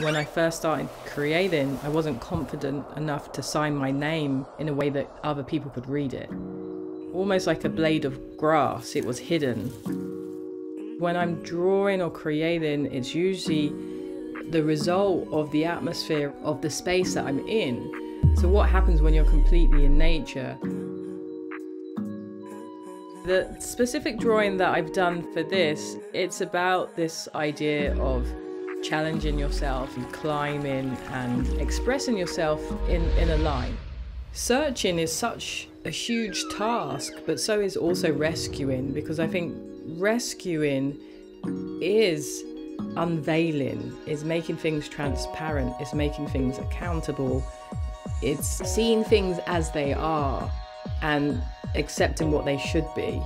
When I first started creating, I wasn't confident enough to sign my name in a way that other people could read it. Almost like a blade of grass, it was hidden. When I'm drawing or creating, it's usually the result of the atmosphere of the space that I'm in. So what happens when you're completely in nature? The specific drawing that I've done for this, it's about this idea of challenging yourself and climbing and expressing yourself in a line. Searching is such a huge task, but so is also rescuing, because I think rescuing is unveiling, is making things transparent, is making things accountable, it's seeing things as they are and accepting what they should be.